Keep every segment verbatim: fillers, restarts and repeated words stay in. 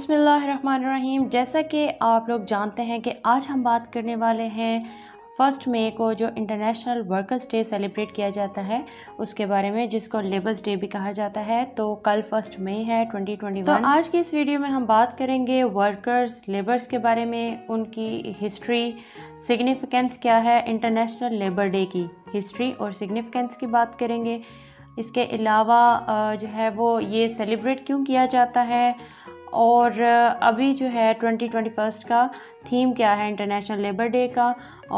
बिस्मिल्लाहिर्रहमानिर्रहीम। जैसा कि आप लोग जानते हैं कि आज हम बात करने वाले हैं फर्स्ट मई को जो इंटरनेशनल वर्कर्स डे सेलिब्रेट किया जाता है उसके बारे में, जिसको लेबर्स डे भी कहा जाता है। तो कल फर्स्ट मई है ट्वेंटी ट्वेंटी वन। तो आज की इस वीडियो में हम बात करेंगे वर्कर्स, लेबर्स के बारे में, उनकी हिस्ट्री, सिग्निफिकेंस क्या है इंटरनेशनल लेबर डे की, हिस्ट्री और सिग्निफिकेंस की बात करेंगे। इसके अलावा जो है वो ये सेलिब्रेट क्यों किया जाता है और अभी जो है ट्वेंटी ट्वेंटी फर्स्ट का थीम क्या है इंटरनेशनल लेबर डे का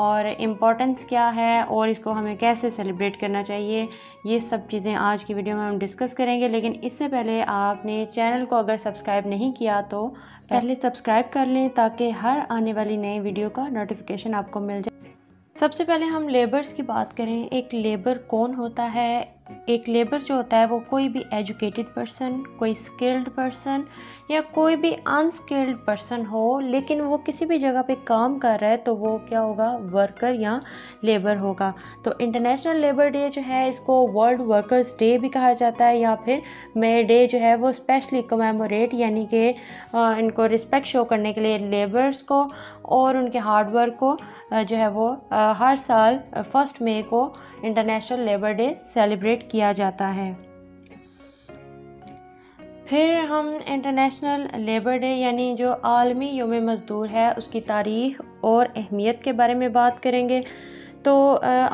और इम्पोर्टेंस क्या है और इसको हमें कैसे सेलिब्रेट करना चाहिए, ये सब चीज़ें आज की वीडियो में हम डिस्कस करेंगे। लेकिन इससे पहले आपने चैनल को अगर सब्सक्राइब नहीं किया तो पहले सब्सक्राइब कर लें ताकि हर आने वाली नई वीडियो का नोटिफिकेशन आपको मिल जाए। सबसे पहले हम लेबर्स की बात करें। एक लेबर कौन होता है? एक लेबर जो होता है वो कोई भी एजुकेटेड पर्सन, कोई स्किल्ड पर्सन या कोई भी अनस्किल्ड पर्सन हो, लेकिन वो किसी भी जगह पे काम कर रहा है तो वो क्या होगा? वर्कर या लेबर होगा। तो इंटरनेशनल लेबर डे जो है इसको वर्ल्ड वर्कर्स डे भी कहा जाता है या फिर मई डे जो है वो स्पेशली कमेमोरेट, यानी कि इनको रिस्पेक्ट शो करने के लिए लेबर्स को और उनके हार्डवर्क को जो है वो हर साल फर्स्ट मई को इंटरनेशनल लेबर डे सेलिब्रेट किया जाता है। फिर हम इंटरनेशनल लेबर डे यानी जो आलमी योम मज़दूर है उसकी तारीख और अहमियत के बारे में बात करेंगे। तो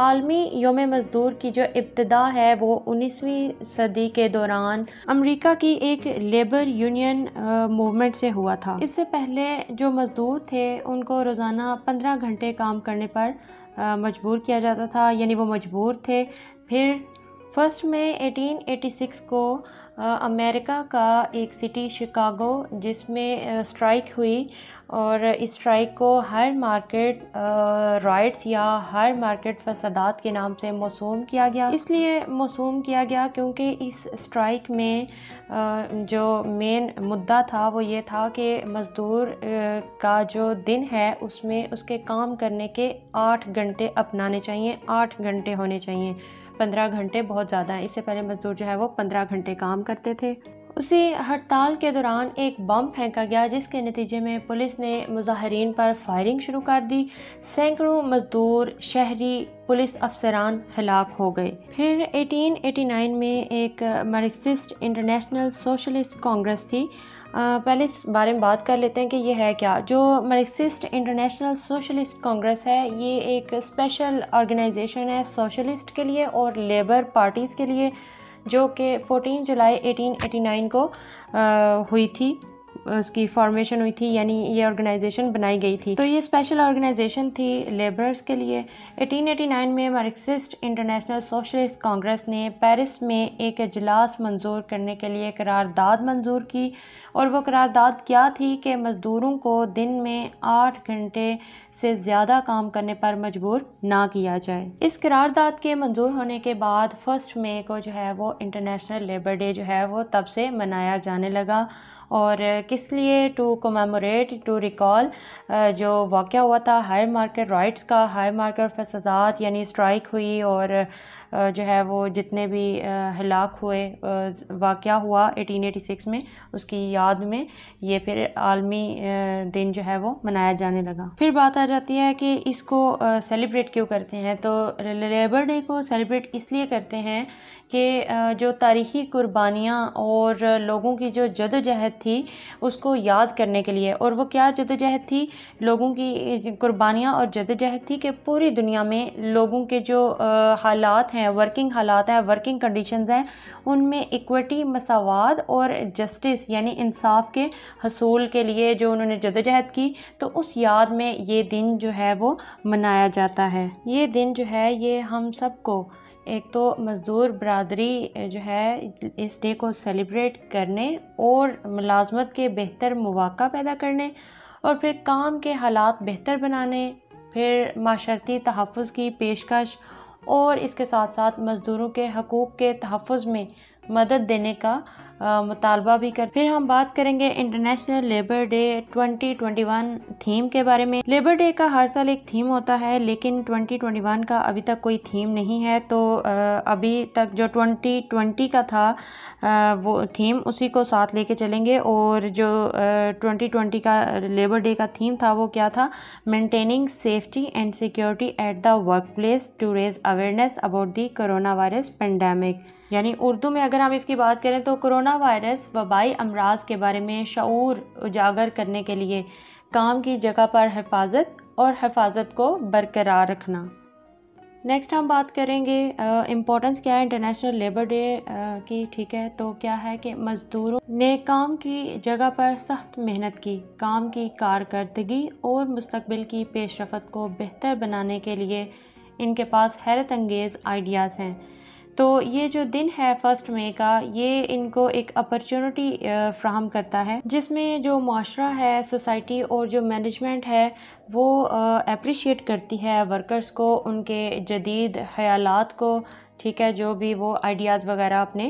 आलमी योम मज़दूर की जो इब्तदा है वो उन्नीसवीं सदी के दौरान अमेरिका की एक लेबर यूनियन मूवमेंट से हुआ था। इससे पहले जो मज़दूर थे उनको रोज़ाना पंद्रह घंटे काम करने पर मजबूर किया जाता था, यानी वो मजबूर थे। फिर फर्स्ट मई अठारह सौ छियासी को अमेरिका का एक सिटी शिकागो जिसमें स्ट्राइक हुई और इस स्ट्राइक को हर मार्केट राइट्स या हर मार्केट फसादात के नाम से मौसूम किया गया। इसलिए मौसूम किया गया क्योंकि इस स्ट्राइक में जो मेन मुद्दा था वो ये था कि मज़दूर का जो दिन है उसमें उसके काम करने के आठ घंटे अपनाने चाहिए, आठ घंटे होने चाहिए। पंद्रह घंटे बहुत ज़्यादा है। इससे पहले मज़दूर जो है वो पंद्रह घंटे काम करते थे। उसी हड़ताल के दौरान एक बम फेंका गया जिसके नतीजे में पुलिस ने मुजाहरीन पर फायरिंग शुरू कर दी। सैकड़ों मज़दूर, शहरी, पुलिस अफसरान हलाक हो गए। फिर अठारह सौ नवासी में एक मार्क्सिस्ट इंटरनेशनल सोशलिस्ट कांग्रेस थी। आ, पहले इस बारे में बात कर लेते हैं कि ये है क्या। जो मार्क्सिस्ट इंटरनेशनल सोशलिस्ट कांग्रेस है ये एक स्पेशल ऑर्गेनाइजेशन है सोशलिस्ट के लिए और लेबर पार्टीज़ के लिए, जो कि चौदह जुलाई अठारह सौ नवासी को आ, हुई थी, उसकी फॉर्मेशन हुई थी, यानी ये ऑर्गेनाइजेशन बनाई गई थी। तो ये स्पेशल ऑर्गेनाइजेशन थी लेबर्स के लिए। अठारह सौ नवासी में मार्क्सिस्ट इंटरनेशनल सोशलिस्ट कांग्रेस ने पेरिस में एक इजलास मंजूर करने के लिए करारदाद मंजूर की और वो करारदाद क्या थी कि मज़दूरों को दिन में आठ घंटे से ज़्यादा काम करने पर मजबूर ना किया जाए। इस करारदाद के मंजूर होने के बाद फर्स्ट मई को जो है वो इंटरनेशनल लेबर डे जो है वो तब से मनाया जाने लगा। और किस लिए? टू कमेमोरेट, टू रिकॉल जो वाक़या हुआ था हायर मार्केट राइट्स का, हायर मार्केट फसादात यानी स्ट्राइक हुई और जो है वो जितने भी हलाक हुए वाक़या हुआ अठारह सौ छियासी में, उसकी याद में ये फिर आलमी दिन जो है वो मनाया जाने लगा। फिर बात आ जाती है कि इसको सेलिब्रेट क्यों करते हैं। तो लेबर डे को सेलिब्रेट इसलिए करते हैं कि जो तारीखी कुर्बानियाँ और लोगों की जो जदोजहद थी उसको याद करने के लिए। और वो क्या जदोजहद थी? लोगों की कुर्बानियाँ और जदोजहद थी कि पूरी दुनिया में लोगों के जो हालात हैं, वर्किंग हालात हैं, वर्किंग कंडीशंस हैं, उनमें इक्विटी, मसावाद और जस्टिस यानी इंसाफ के हसूल के लिए जो उन्होंने जदोजहद की, तो उस याद में ये दिन जो है वो मनाया जाता है। ये दिन जो है ये हम सबको, एक तो मज़दूर बरादरी जो है इस डे को सेलिब्रेट करने और मुलाजमत के बेहतर मौक़ा पैदा करने और फिर काम के हालात बेहतर बनाने, फिर माशरती तहफ़्फ़ुज़ की पेशकश और इसके साथ साथ मज़दूरों के हकूक़ के तहफ़्फ़ुज़ में मदद देने का मुतालबा भी कर। फिर हम बात करेंगे international labour day twenty twenty one theme के बारे में। लेबर डे का हर साल एक थीम होता है, लेकिन ट्वेंटी ट्वेंटी वन का अभी तक कोई थीम नहीं है। तो अभी तक जो ट्वेंटी ट्वेंटी का था वो थीम उसी को साथ लेके चलेंगे। और जो ट्वेंटी ट्वेंटी का लेबर डे का थीम था वो क्या था? Maintaining safety and security at the work place to raise awareness about the corona virus pandemic. यानी उर्दू में अगर हम इसकी बात करें तो कोरोना वायरस वबाई अमराज के बारे में शऊर उजागर करने के लिए काम की जगह पर हिफाजत और हिफाजत को बरकरार रखना। नेक्स्ट हम बात करेंगे इम्पोर्टेंस क्या है इंटरनेशनल लेबर डे की। ठीक है, तो क्या है कि मज़दूरों ने काम की जगह पर सख्त मेहनत की, काम की कारकर्दगी और मुस्तकबिल की पेशरफ्त को बेहतर बनाने के लिए इनके पास हैरत अंगेज़ आइडियाज़ हैं। तो ये जो दिन है फर्स्ट मई का, ये इनको एक अपॉर्चुनिटी फ्राहम करता है जिसमें जो माशरा है, सोसाइटी और जो मैनेजमेंट है वो अप्रिशिएट करती है वर्कर्स को, उनके जदीद ख्यालात को। ठीक है, जो भी वो आइडियाज़ वगैरह अपने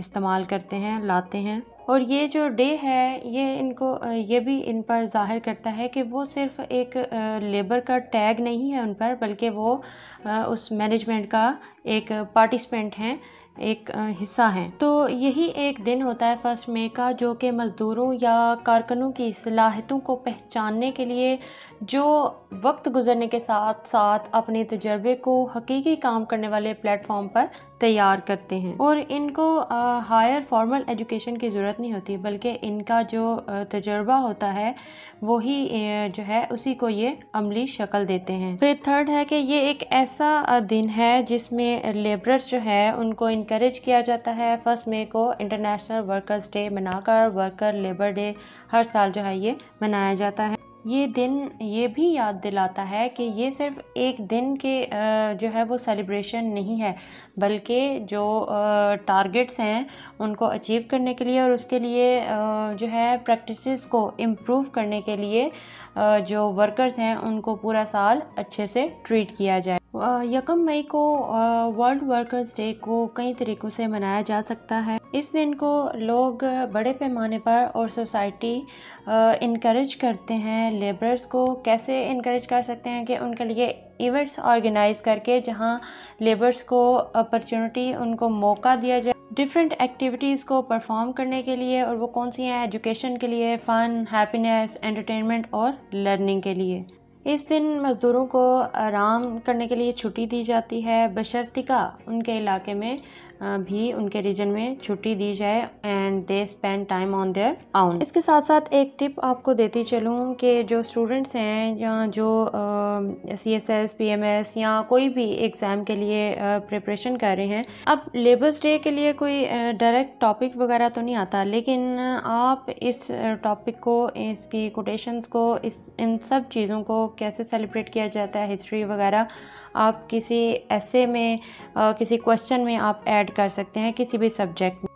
इस्तेमाल करते हैं, लाते हैं। और ये जो डे है ये इनको ये भी इन पर जाहिर करता है कि वो सिर्फ एक लेबर का टैग नहीं है उन पर, बल्कि वो उस मैनेजमेंट का एक पार्टिसिपेंट हैं, एक हिस्सा हैं। तो यही एक दिन होता है फर्स्ट मई का जो कि मज़दूरों या कारकुनों की सलाहितों को पहचानने के लिए, जो वक्त गुजरने के साथ साथ अपने तजर्बे को हकीकी काम करने वाले प्लेटफॉर्म पर तैयार करते हैं। और इनको हायर फॉर्मल एजुकेशन की ज़रूरत नहीं होती, बल्कि इनका जो तजर्बा होता है वही जो है उसी को ये अमली शक्ल देते हैं। फिर थर्ड है कि ये एक ऐसा दिन है जिसमें लेबरर्स जो है उनको इनकरेज किया जाता है। फर्स्ट मई को इंटरनेशनल वर्कर्स डे मनाकर वर्कर लेबर डे हर साल जो है ये मनाया जाता है। ये दिन ये भी याद दिलाता है कि ये सिर्फ एक दिन के जो है वो सेलिब्रेशन नहीं है, बल्कि जो टारगेट्स हैं उनको अचीव करने के लिए और उसके लिए जो है प्रैक्टिसेस को इम्प्रूव करने के लिए जो वर्कर्स हैं उनको पूरा साल अच्छे से ट्रीट किया जाए। यकम मई को वर्ल्ड वर्कर्स डे को कई तरीक़ों से मनाया जा सकता है। इस दिन को लोग बड़े पैमाने पर और सोसाइटी इनकरेज करते हैं। लेबरर्स को कैसे इनकरेज कर सकते हैं कि उनके लिए इवेंट्स ऑर्गेनाइज़ करके जहां लेबर्स को अपॉर्चुनिटी, उनको मौका दिया जाए डिफरेंट एक्टिविटीज़ को परफॉर्म करने के लिए। और वो कौन सी हैं? एजुकेशन के लिए, फ़न, हैप्पीनेस, एंटरटेनमेंट और लर्निंग के लिए। इस दिन मज़दूरों को आराम करने के लिए छुट्टी दी जाती है, बशर्तिका उनके इलाके में भी, उनके रीजन में छुट्टी दी जाए and they spend time on their own. इसके साथ साथ एक टिप आपको देती चलूँ कि जो स्टूडेंट्स हैं या जो C S S, P M S या कोई भी एग्ज़ाम के लिए प्रिपरेशन कर रहे हैं, अब लेबर्स डे के लिए कोई डायरेक्ट टॉपिक वगैरह तो नहीं आता, लेकिन आप इस टॉपिक को, इसकी कोटेशंस को, इस इन सब चीज़ों को कैसे सेलिब्रेट किया जाता है, हिस्ट्री वगैरह, आप किसी ऐसे में, किसी क्वेश्चन में आप ऐड कर सकते हैं किसी भी सब्जेक्ट में।